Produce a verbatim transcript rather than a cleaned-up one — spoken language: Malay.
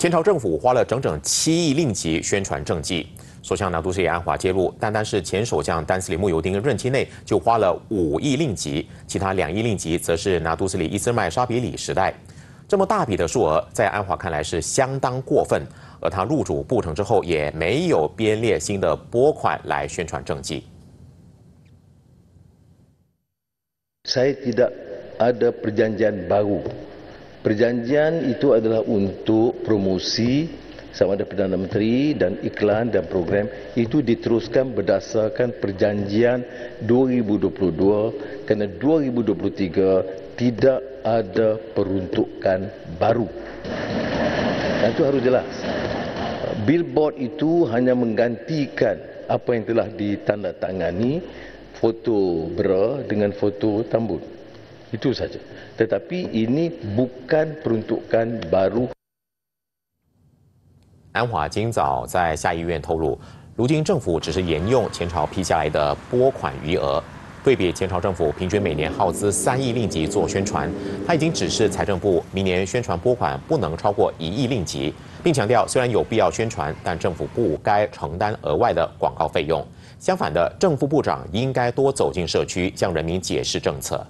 前朝政府花了整整七亿令吉宣传政绩。首相拿督斯里安华揭露，单单是前首相丹斯里慕尤丁任期内就花了五亿令吉，其他两亿令吉则是拿督斯里伊斯迈沙比里时代。这么大笔的数额，在安华看来是相当过分。而他入主布城之后，也没有编列新的拨款来宣传政绩。 Saya tidak ada perjanjian baru. Perjanjian itu adalah untuk promosi sama ada Perdana Menteri dan iklan dan program itu diteruskan berdasarkan perjanjian dua ribu dua puluh dua kerana dua ribu dua puluh tiga tidak ada peruntukan baru. Dan itu harus jelas. Billboard itu hanya menggantikan apa yang telah ditandatangani foto bera dengan foto tambun. Itu saja. Tetapi ini bukan peruntukan baru. 安华今早在下议院透露，如今政府只是沿用前朝批下来的拨款余额。对比前朝政府平均每年耗资三亿令吉做宣传，他已经指示财政部明年宣传拨款不能超过一亿令吉，并强调虽然有必要宣传，但政府不该承担额外的广告费用。相反的，正副部长应该多走进社区，向人民解释政策。